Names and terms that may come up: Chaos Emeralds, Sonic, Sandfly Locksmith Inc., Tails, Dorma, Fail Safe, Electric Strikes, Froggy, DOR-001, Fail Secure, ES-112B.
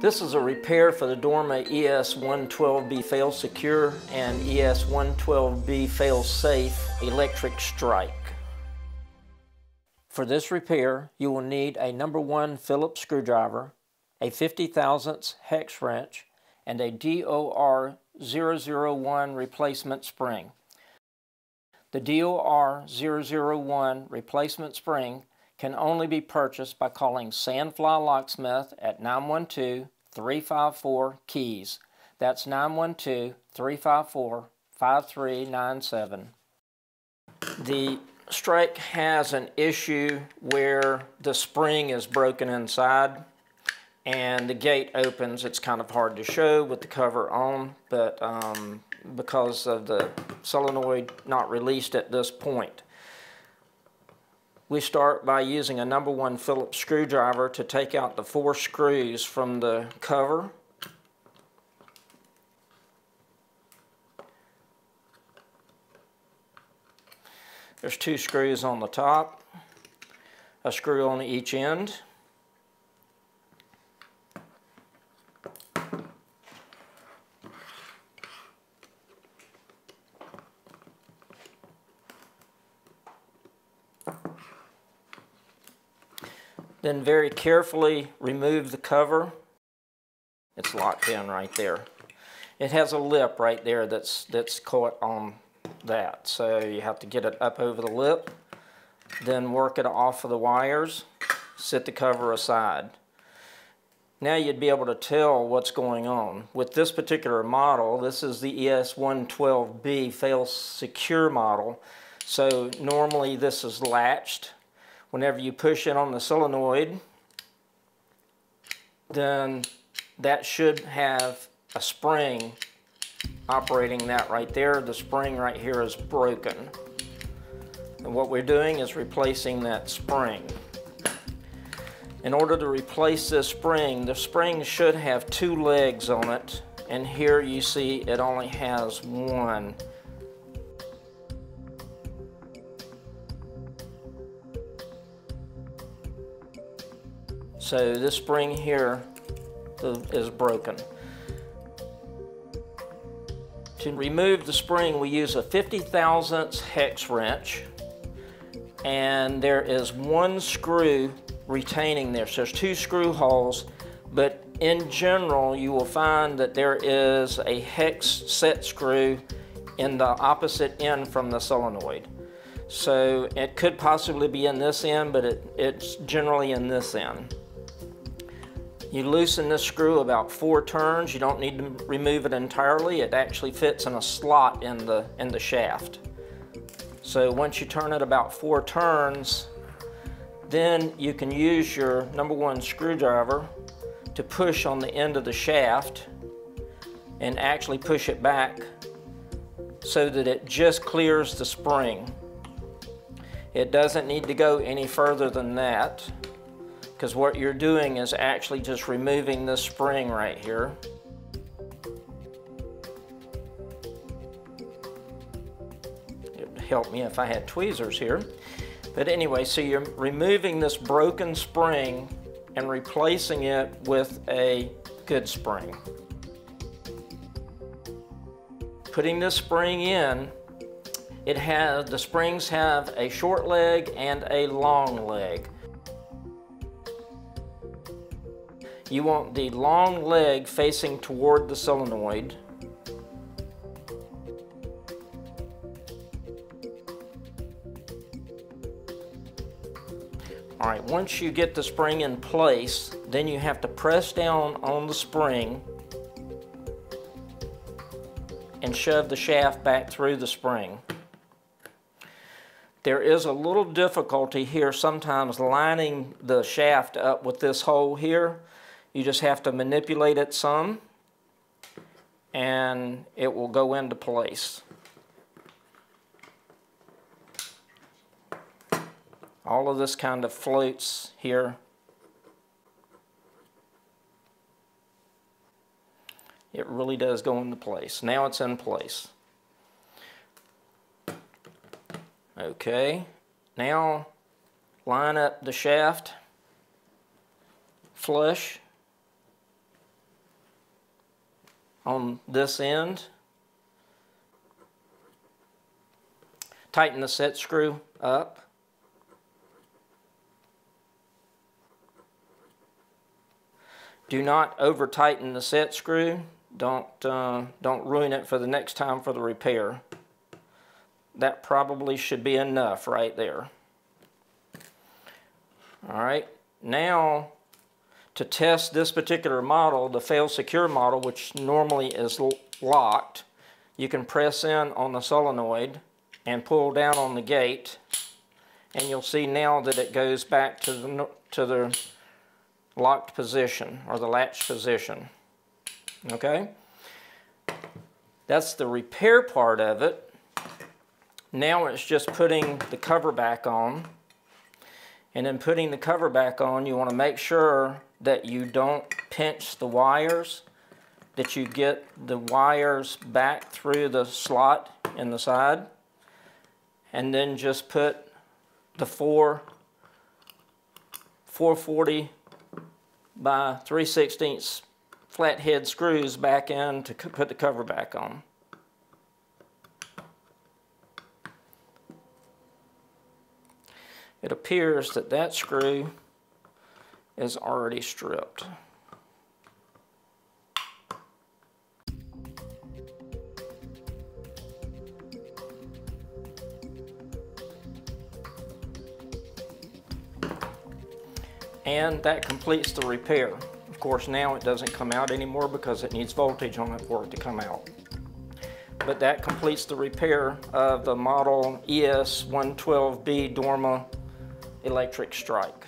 This is a repair for the Dorma ES-112B Fail Secure and ES-112B Fail Safe electric strike. For this repair, you will need a #1 Phillips screwdriver, a 50,000 hex wrench, and a DOR-001 replacement spring. The DOR-001 replacement spring can only be purchased by calling Sandfly Locksmith at 912-354-KEYS. That's 912-354-5397. The strike has an issue where the spring is broken inside and the gate opens. It's kind of hard to show with the cover on, but because of the solenoid not released at this point. We start by using a #1 Phillips screwdriver to take out the 4 screws from the cover. There's 2 screws on the top, a screw on each end. Then very carefully remove the cover. It's locked in right there. It has a lip right there that's caught on that. So you have to get it up over the lip, then work it off of the wires, set the cover aside. Now you'd be able to tell what's going on. With this particular model, this is the ES-112B Fail Secure model. So normally this is latched. Whenever you push it on the solenoid, then that should have a spring operating that right there. The spring right here is broken. And what we're doing is replacing that spring. In order to replace this spring, the spring should have 2 legs on it. And here you see it only has 1. So this spring here is broken. To remove the spring, we use a 50,000 hex wrench, and there is 1 screw retaining there. So there's 2 screw holes, but in general, you will find that there is a hex set screw in the opposite end from the solenoid. So it could possibly be in this end, but it's generally in this end. You loosen this screw about 4 turns. You don't need to remove it entirely. It actually fits in a slot in the shaft. So once you turn it about 4 turns, then you can use your #1 screwdriver to push on the end of the shaft and actually push it back so that it just clears the spring. It doesn't need to go any further than that, because what you're doing is actually just removing this spring right here. It would help me if I had tweezers here. But anyway, so you're removing this broken spring and replacing it with a good spring. Putting this spring in, the springs have a short leg and a long leg. You want the long leg facing toward the solenoid. All right, once you get the spring in place, then you have to press down on the spring and shove the shaft back through the spring. There is a little difficulty here sometimes lining the shaft up with this hole here. You just have to manipulate it some, and it will go into place. All of this kind of floats here. It really does go into place. Now it's in place. Okay, now line up the shaft flush on this end. Tighten the set screw up. Do not over tighten the set screw. Don't ruin it for the next time for the repair. That probably should be enough right there. All right, now to test this particular model, the fail secure model, which normally is locked, you can press in on the solenoid and pull down on the gate, and you'll see now that it goes back to the locked position, or the latch position. Okay, that's the repair part of it. Now it's just putting the cover back on, and in putting the cover back on, you want to make sure that you don't pinch the wires, that you get the wires back through the slot in the side, and then just put the 440 by 3/16 flathead screws back in to put the cover back on. It appears that that screw is already stripped. And that completes the repair. Of course, now it doesn't come out anymore because it needs voltage on it for it to come out. But that completes the repair of the model ES112B Dorma electric strike.